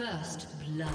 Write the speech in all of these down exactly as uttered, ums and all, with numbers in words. First blood.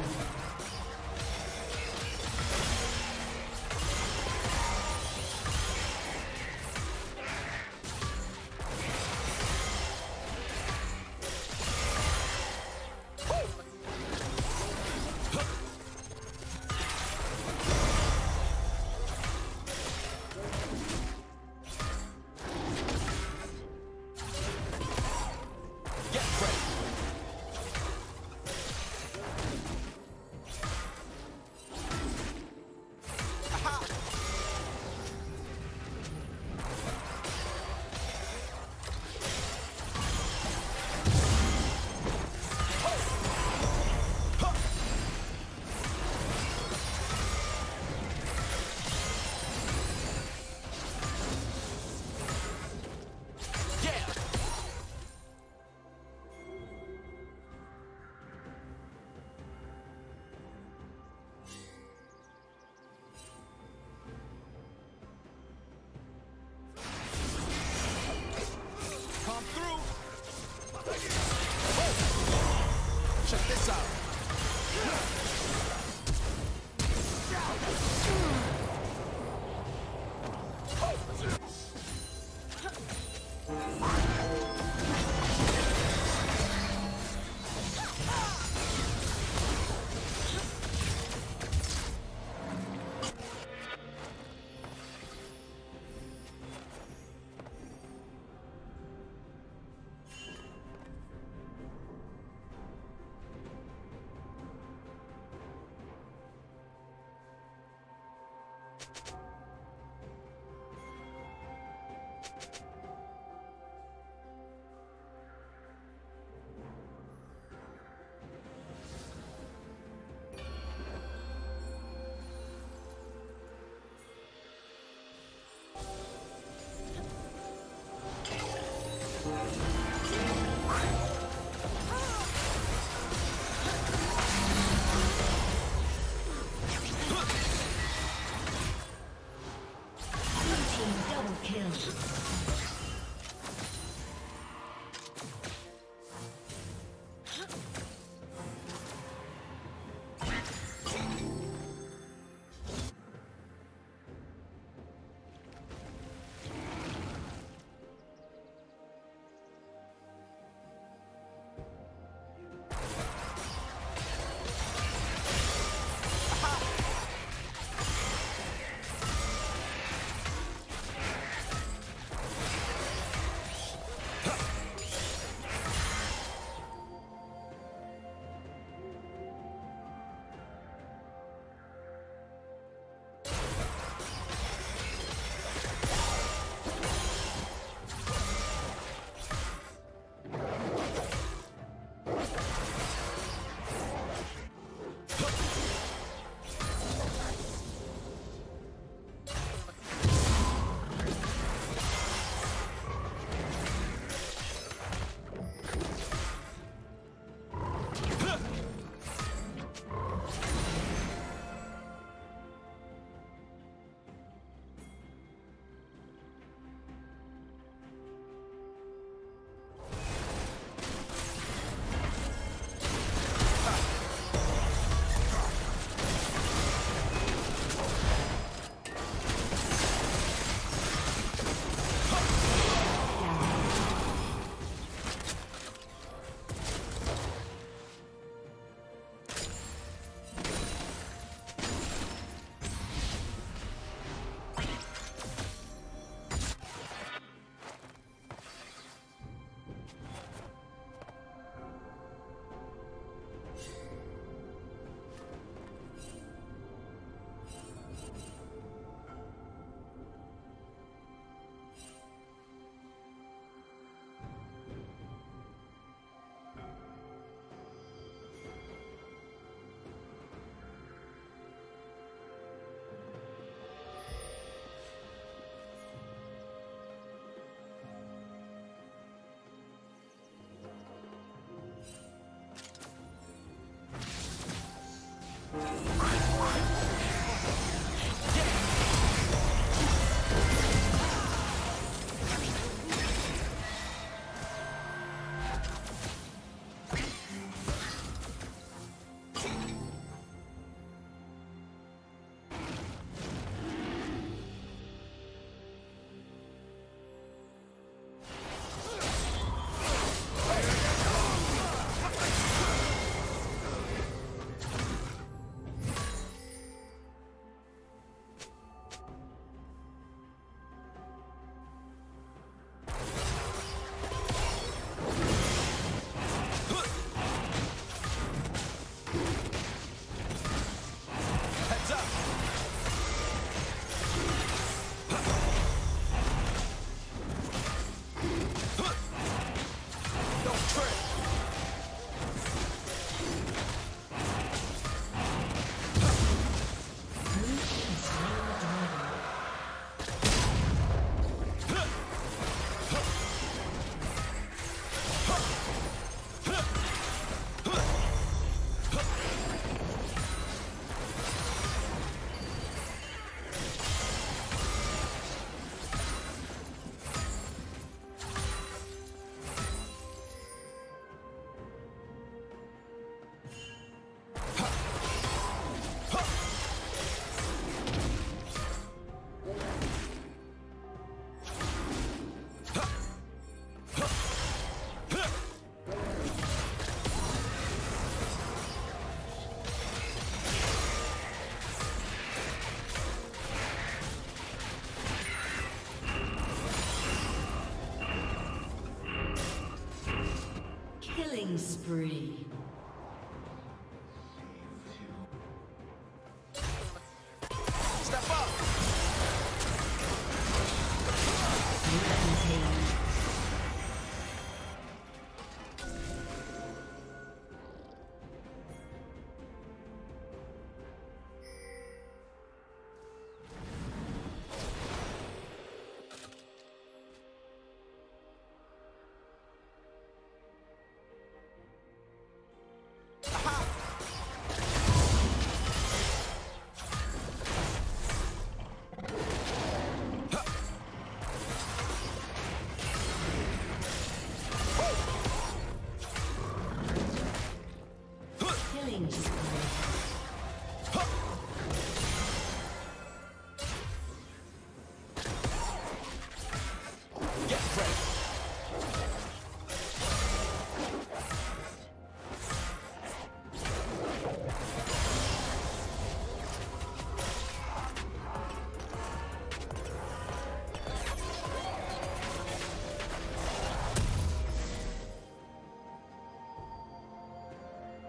Killing spree.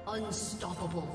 Unstoppable.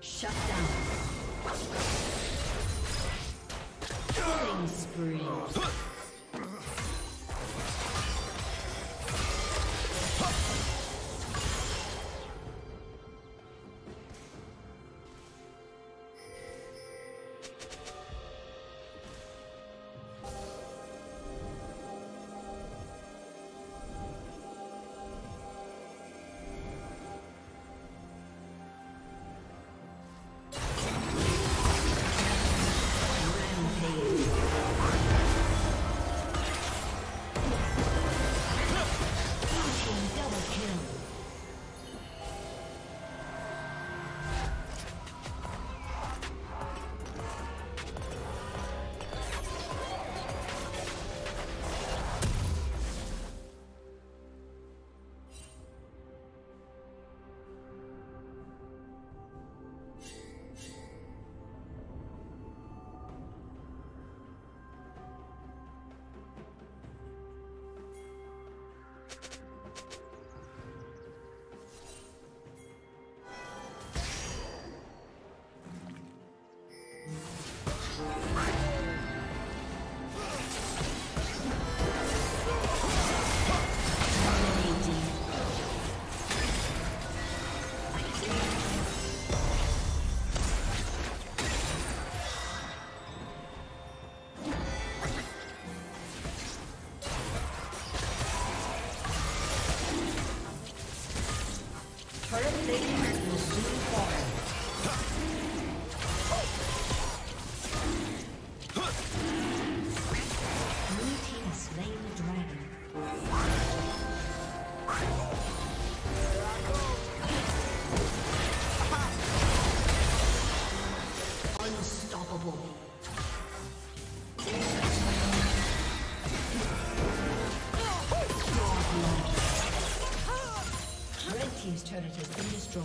Shut down. Killing spree. Team's turret has been destroyed.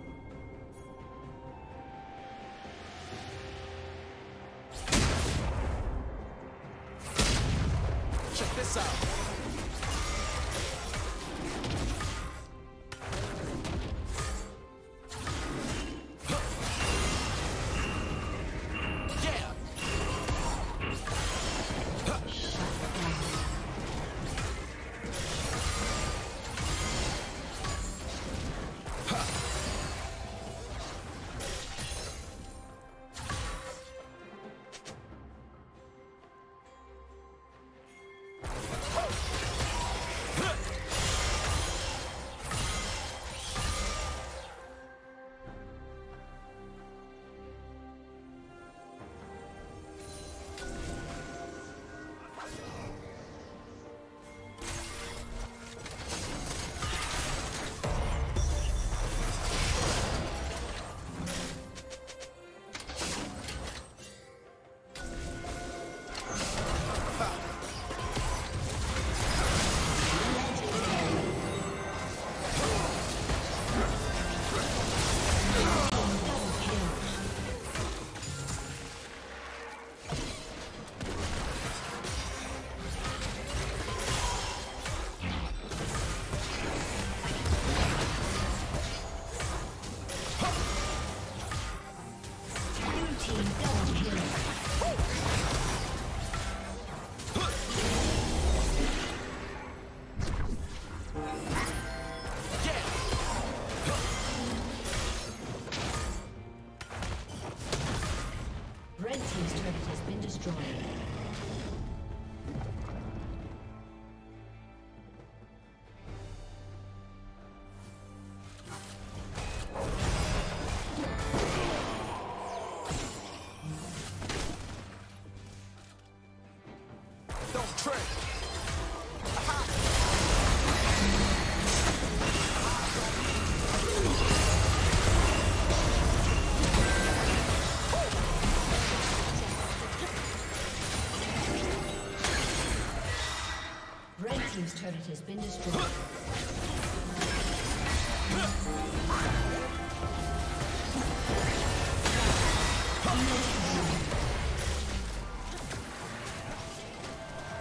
Check this out. His turret has been destroyed.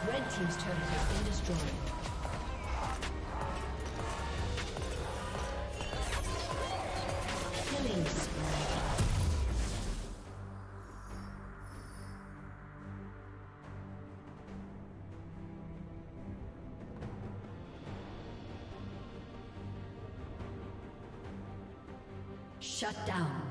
Red team's turret has been destroyed. Shut down.